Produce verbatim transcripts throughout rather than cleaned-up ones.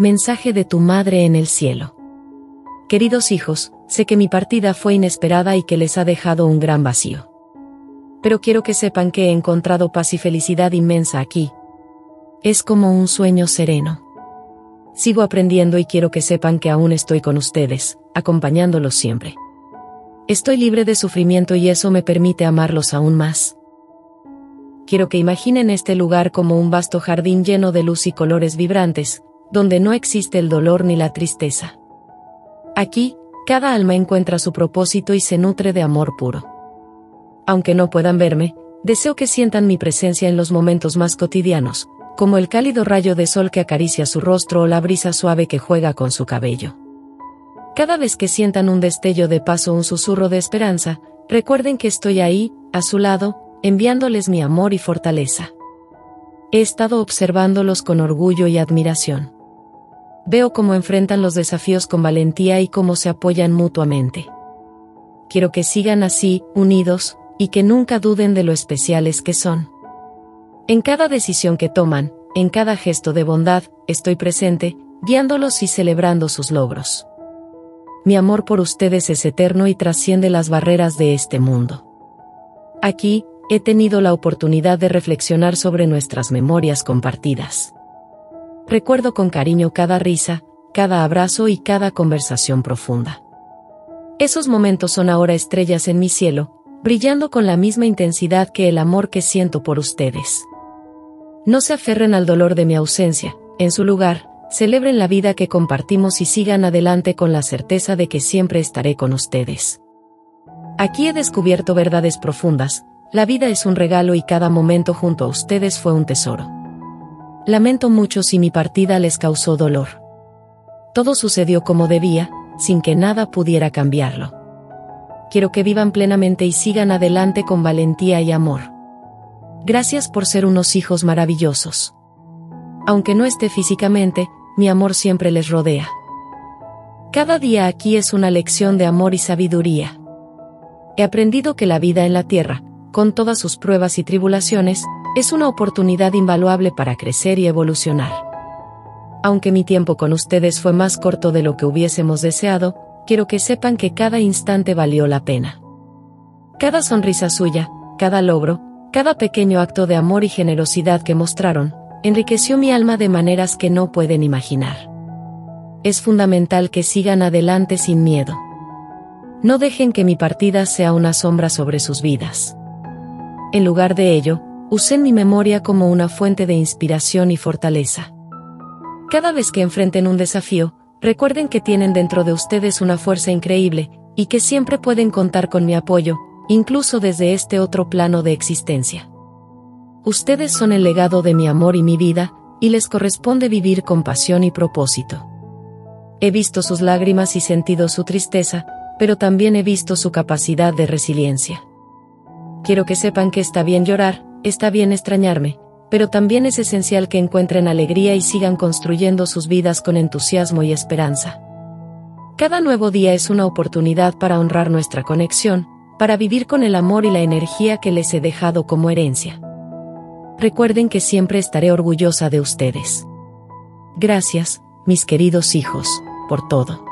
Mensaje de tu Madre en el Cielo. Queridos hijos, sé que mi partida fue inesperada y que les ha dejado un gran vacío. Pero quiero que sepan que he encontrado paz y felicidad inmensa aquí. Es como un sueño sereno. Sigo aprendiendo y quiero que sepan que aún estoy con ustedes, acompañándolos siempre. Estoy libre de sufrimiento y eso me permite amarlos aún más. Quiero que imaginen este lugar como un vasto jardín lleno de luz y colores vibrantes, donde no existe el dolor ni la tristeza. Aquí, cada alma encuentra su propósito y se nutre de amor puro. Aunque no puedan verme, deseo que sientan mi presencia en los momentos más cotidianos, como el cálido rayo de sol que acaricia su rostro o la brisa suave que juega con su cabello. Cada vez que sientan un destello de paz o un susurro de esperanza, recuerden que estoy ahí, a su lado, enviándoles mi amor y fortaleza. He estado observándolos con orgullo y admiración. Veo cómo enfrentan los desafíos con valentía y cómo se apoyan mutuamente. Quiero que sigan así, unidos, y que nunca duden de lo especiales que son. En cada decisión que toman, en cada gesto de bondad, estoy presente, guiándolos y celebrando sus logros. Mi amor por ustedes es eterno y trasciende las barreras de este mundo. Aquí, he tenido la oportunidad de reflexionar sobre nuestras memorias compartidas. Recuerdo con cariño cada risa, cada abrazo y cada conversación profunda. Esos momentos son ahora estrellas en mi cielo, brillando con la misma intensidad que el amor que siento por ustedes. No se aferren al dolor de mi ausencia, en su lugar, celebren la vida que compartimos y sigan adelante con la certeza de que siempre estaré con ustedes. Aquí he descubierto verdades profundas, la vida es un regalo y cada momento junto a ustedes fue un tesoro. Lamento mucho si mi partida les causó dolor. Todo sucedió como debía, sin que nada pudiera cambiarlo. Quiero que vivan plenamente y sigan adelante con valentía y amor. Gracias por ser unos hijos maravillosos. Aunque no esté físicamente, mi amor siempre les rodea. Cada día aquí es una lección de amor y sabiduría. He aprendido que la vida en la tierra, con todas sus pruebas y tribulaciones, es una oportunidad invaluable para crecer y evolucionar. Aunque mi tiempo con ustedes fue más corto de lo que hubiésemos deseado, quiero que sepan que cada instante valió la pena. Cada sonrisa suya, cada logro, cada pequeño acto de amor y generosidad que mostraron, enriqueció mi alma de maneras que no pueden imaginar. Es fundamental que sigan adelante sin miedo. No dejen que mi partida sea una sombra sobre sus vidas. En lugar de ello, usen mi memoria como una fuente de inspiración y fortaleza. Cada vez que enfrenten un desafío, recuerden que tienen dentro de ustedes una fuerza increíble, y que siempre pueden contar con mi apoyo, incluso desde este otro plano de existencia. Ustedes son el legado de mi amor y mi vida, y les corresponde vivir con pasión y propósito. He visto sus lágrimas y sentido su tristeza, pero también he visto su capacidad de resiliencia. Quiero que sepan que está bien llorar, está bien extrañarme, pero también es esencial que encuentren alegría y sigan construyendo sus vidas con entusiasmo y esperanza. Cada nuevo día es una oportunidad para honrar nuestra conexión, para vivir con el amor y la energía que les he dejado como herencia. Recuerden que siempre estaré orgullosa de ustedes. Gracias, mis queridos hijos, por todo.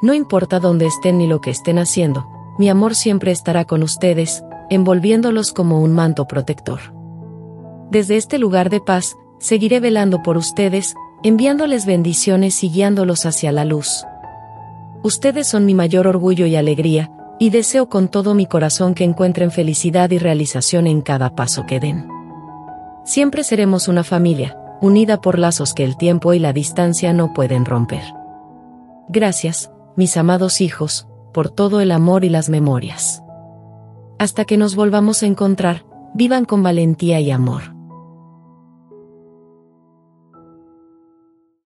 No importa dónde estén ni lo que estén haciendo, mi amor siempre estará con ustedes, envolviéndolos como un manto protector. Desde este lugar de paz, seguiré velando por ustedes, enviándoles bendiciones y guiándolos hacia la luz. Ustedes son mi mayor orgullo y alegría, y deseo con todo mi corazón que encuentren felicidad y realización en cada paso que den. Siempre seremos una familia, unida por lazos que el tiempo y la distancia no pueden romper. Gracias, mis amados hijos, por todo el amor y las memorias. Hasta que nos volvamos a encontrar, vivan con valentía y amor.